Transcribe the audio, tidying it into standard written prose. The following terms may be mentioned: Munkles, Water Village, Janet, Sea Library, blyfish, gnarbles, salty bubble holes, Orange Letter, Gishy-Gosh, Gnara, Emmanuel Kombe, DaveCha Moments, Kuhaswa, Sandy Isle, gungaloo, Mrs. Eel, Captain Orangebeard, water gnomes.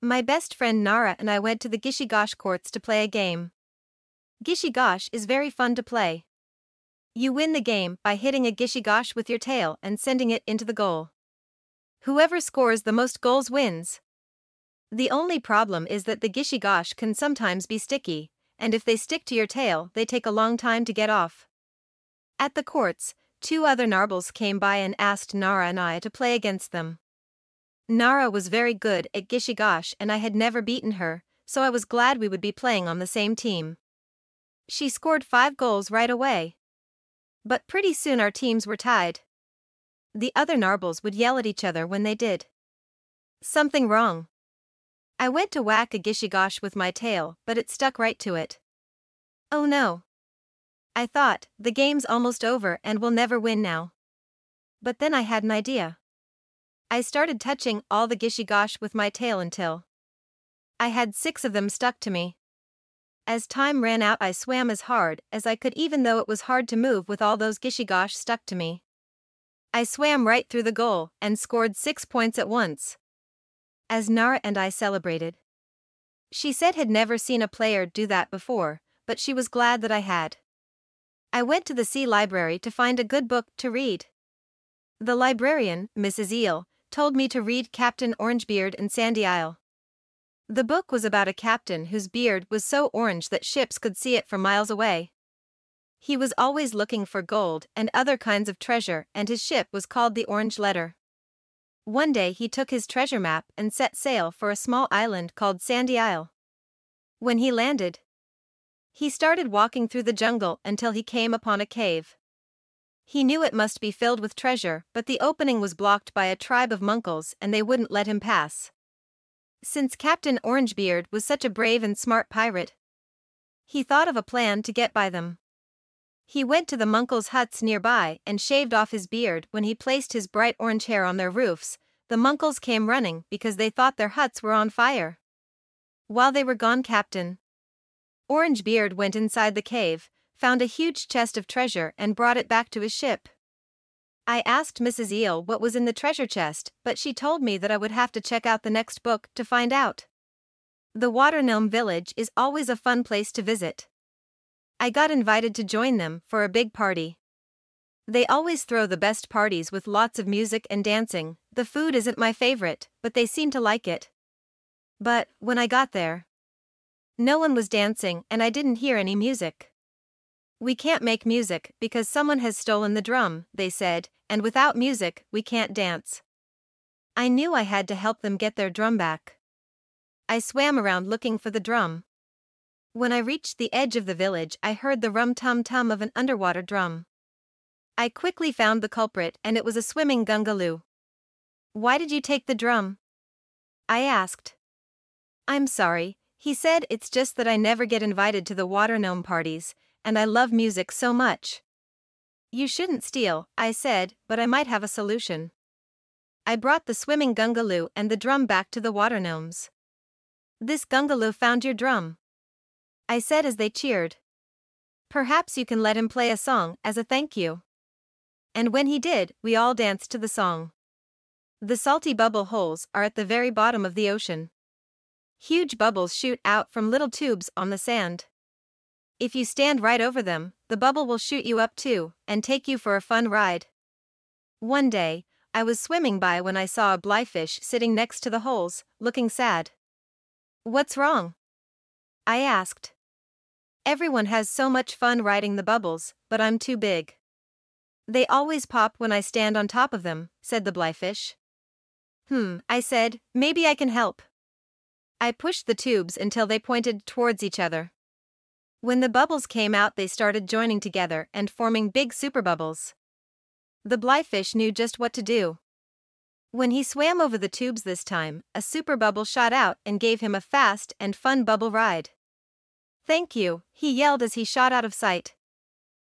My best friend Gnara and I went to the Gishy-Gosh courts to play a game. Gishy-Gosh is very fun to play. You win the game by hitting a Gishy-Gosh with your tail and sending it into the goal. Whoever scores the most goals wins. The only problem is that the Gishy-Gosh can sometimes be sticky, and if they stick to your tail, they take a long time to get off. At the courts, two other gnarbles came by and asked Gnara and I to play against them. Gnara was very good at Gishy-Gosh and I had never beaten her, so I was glad we would be playing on the same team. She scored 5 goals right away. But pretty soon our teams were tied. The other gnarbles would yell at each other when they did something wrong. I went to whack a Gishy-Gosh with my tail, but it stuck right to it. Oh no! I thought, the game's almost over and we'll never win now. But then I had an idea. I started touching all the Gishy-Gosh with my tail until I had 6 of them stuck to me. As time ran out, I swam as hard as I could, even though it was hard to move with all those Gishy-Gosh stuck to me. I swam right through the goal and scored 6 points at once. As Gnara and I celebrated, she said had never seen a player do that before, but she was glad that I had. I went to the sea library to find a good book to read. The librarian, Mrs. Eel, told me to read Captain Orangebeard and Sandy Isle. The book was about a captain whose beard was so orange that ships could see it from miles away. He was always looking for gold and other kinds of treasure, and his ship was called the Orange Letter. One day he took his treasure map and set sail for a small island called Sandy Isle. When he landed, he started walking through the jungle until he came upon a cave. He knew it must be filled with treasure, but the opening was blocked by a tribe of Munkles and they wouldn't let him pass. Since Captain Orangebeard was such a brave and smart pirate, he thought of a plan to get by them. He went to the Munkles' huts nearby and shaved off his beard. When he placed his bright orange hair on their roofs, the Munkles came running because they thought their huts were on fire. While they were gone, Captain Orangebeard went inside the cave, found a huge chest of treasure and brought it back to his ship. I asked Mrs. Eel what was in the treasure chest, but she told me that I would have to check out the next book to find out. The Water Village is always a fun place to visit. I got invited to join them for a big party. They always throw the best parties with lots of music and dancing. The food isn't my favorite, but they seem to like it. But when I got there, no one was dancing and I didn't hear any music. We can't make music because someone has stolen the drum, they said, and without music, we can't dance. I knew I had to help them get their drum back. I swam around looking for the drum. When I reached the edge of the village, I heard the rum-tum-tum of an underwater drum. I quickly found the culprit, and it was a swimming gungaloo. "Why did you take the drum?" I asked. "I'm sorry," he said, "it's just that I never get invited to the water gnome parties, and I love music so much." "You shouldn't steal," I said, "but I might have a solution." I brought the swimming gungaloo and the drum back to the water gnomes. "This gungaloo found your drum," I said as they cheered. "Perhaps you can let him play a song as a thank you." And when he did, we all danced to the song. The salty bubble holes are at the very bottom of the ocean. Huge bubbles shoot out from little tubes on the sand. If you stand right over them, the bubble will shoot you up too and take you for a fun ride. One day, I was swimming by when I saw a blyfish sitting next to the holes, looking sad. "What's wrong?" I asked. "Everyone has so much fun riding the bubbles, but I'm too big. They always pop when I stand on top of them," said the blyfish. I said, "maybe I can help." I pushed the tubes until they pointed towards each other. When the bubbles came out, they started joining together and forming big superbubbles. The blyfish knew just what to do. When he swam over the tubes this time, a superbubble shot out and gave him a fast and fun bubble ride. "Thank you," he yelled as he shot out of sight.